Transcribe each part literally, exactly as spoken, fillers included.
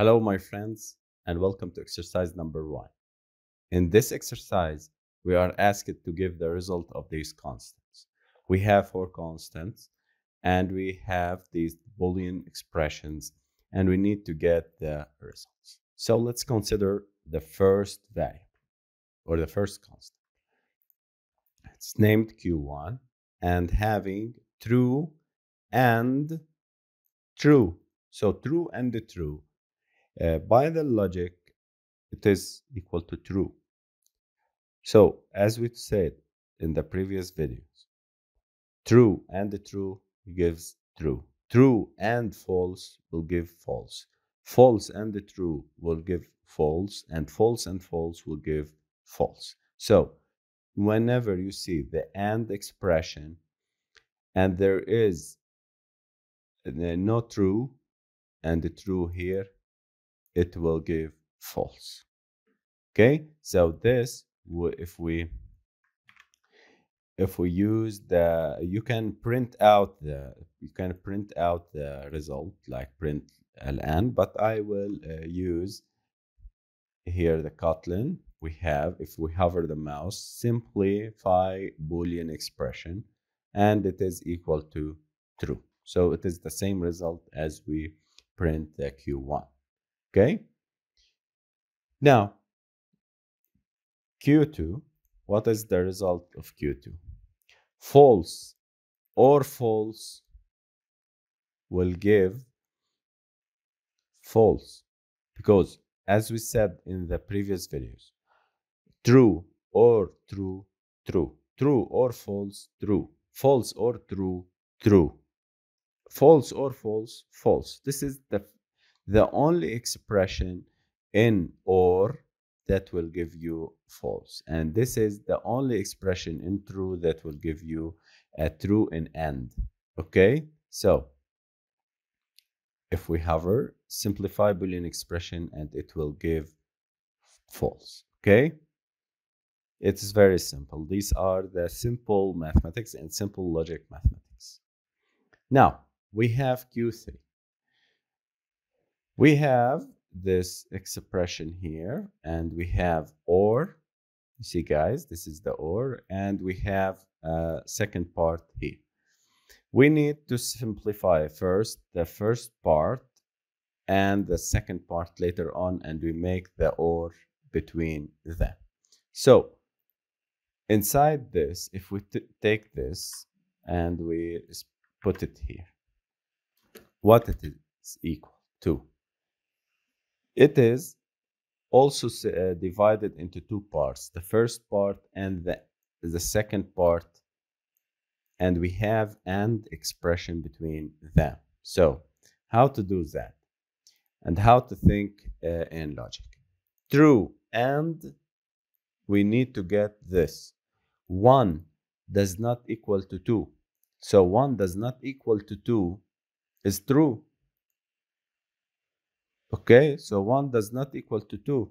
Hello, my friends, and welcome to exercise number one. In this exercise, we are asked to give the result of these constants. We have four constants, and we have these Boolean expressions, and we need to get the results. So let's consider the first variable, or the first constant. It's named Q one, and having true and true. So true and true. Uh, by the logic, it is equal to true. So, as we said in the previous videos, true and true gives true. True and false will give false. False and true will give false. And false and false will give false. So, whenever you see the and expression and there is no true and true here, it will give false. Okay, so this, if we if we use the, you can print out the you can print out the result, like print L N, but I will uh, use here the Kotlin. We have, if we hover the mouse, simplify Boolean expression, and it is equal to true. So it is the same result as we print the Q one. Okay, now Q two, what is the result of Q two? False or false will give false, because as we said in the previous videos, true or true, true, true or false, true, false or true, true, false or false, false. This is the The only expression in or that will give you false. And this is the only expression in true that will give you a true in and. Okay? So, if we hover, simplify Boolean expression and it will give false. Okay? It's very simple. These are the simple mathematics and simple logic mathematics. Now, we have Q three. We have this expression here, and we have or. You see, guys, this is the or, and we have a second part here. We need to simplify first the first part and the second part later on, and we make the or between them. So, inside this, if we take this and we put it here, what it is equal to? It is also uh, divided into two parts, the first part and the, the second part, and we have and expression between them. So, how to do that and how to think uh, in logic. True and we need to get this. one does not equal to two. So, one does not equal to two is true. Okay, so one does not equal to two.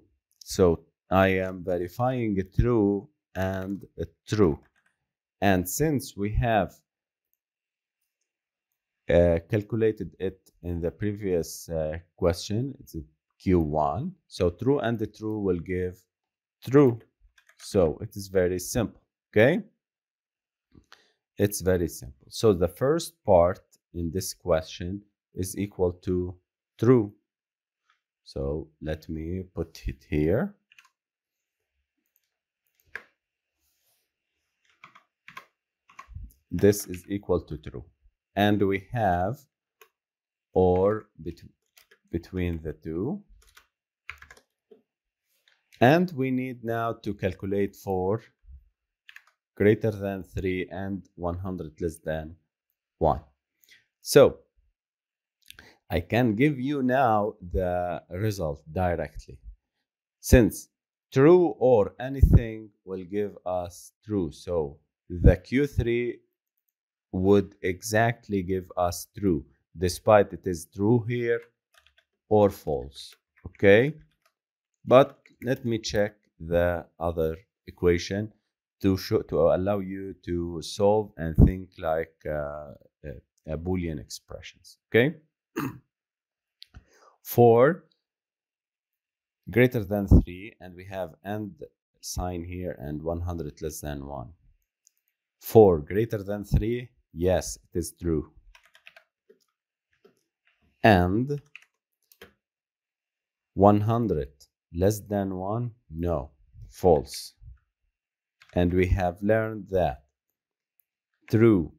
So I am verifying a true and a true. And since we have uh, calculated it in the previous uh, question, it's a Q one. So true and the true will give true. So it is very simple. Okay, it's very simple. So the first part in this question is equal to true. So let me put it here. This is equal to true. And we have or bet between the two. And we need now to calculate for greater than three and one hundred less than one. So, I can give you now the result directly. Since true or anything will give us true, so the Q three would exactly give us true, despite it is true here or false. Okay? But let me check the other equation to show, to allow you to solve and think like uh, uh, Boolean expressions. Okay? four greater than three, and we have and sign here, and one hundred less than one. four greater than three, yes, it is true. And one hundred less than one, no, false. And we have learned that true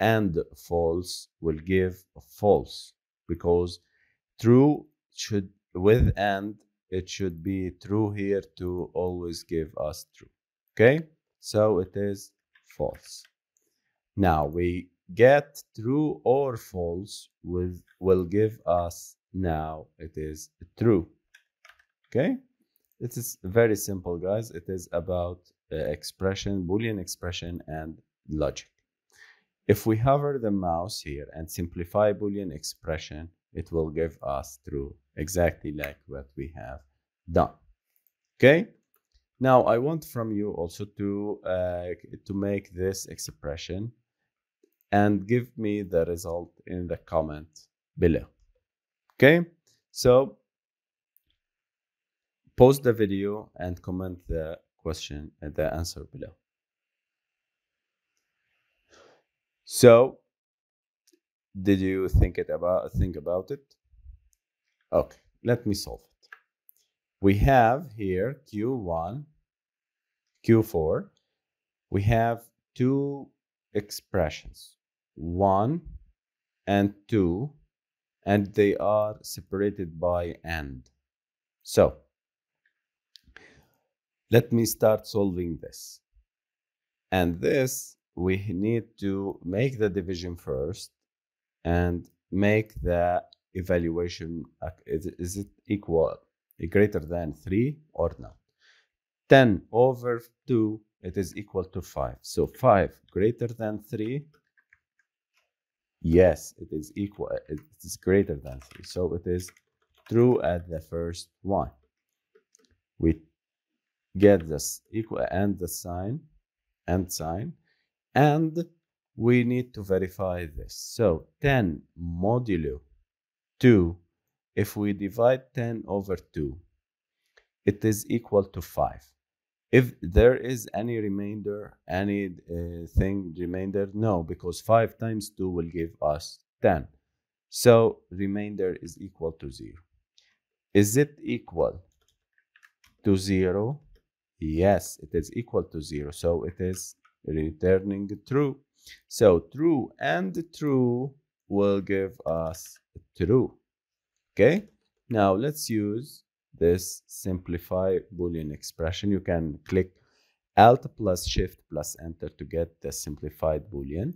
and false will give false, because true should, with and, it should be true here to always give us true. Okay, so it is false. Now we get true or false with will give us, now it is true. Okay, this is very simple, guys. It is about uh, expression, Boolean expression, and logic. If we hover the mouse here and simplify Boolean expression, it will give us true, exactly like what we have done. Okay, now I want from you also to uh, to make this expression and give me the result in the comment below. Okay, so pause the video and comment the question and the answer below. So did you think it about think about it? Okay, let me solve it. We have here Q one, Q four. We have two expressions, one and two, and they are separated by and. So let me start solving this. And this, we need to make the division first and make the evaluation, is it equal, greater than three or not? ten over two, it is equal to five. So five greater than three, yes, it is equal, it is greater than three. So it is true at the first one. We get this equal and the sign, and sign, and we need to verify this. So ten modulo two, if we divide ten over two, it is equal to five. If there is any remainder, any uh, thing remainder, no, because five times two will give us ten. So remainder is equal to zero. Is it equal to zero? Yes, it is equal to zero. So it is returning true. So true and true will give us true. Okay, now let's use this simplify Boolean expression. You can click Alt plus Shift plus Enter to get the simplified Boolean,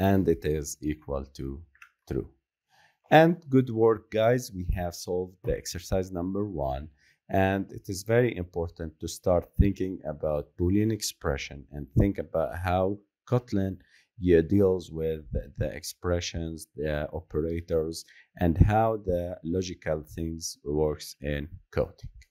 and it is equal to true. And good work, guys. We have solved the exercise number one, and it is very important to start thinking about Boolean expression and think about how Kotlin yeah, deals with the, the expressions, the operators, and how the logical things works in coding.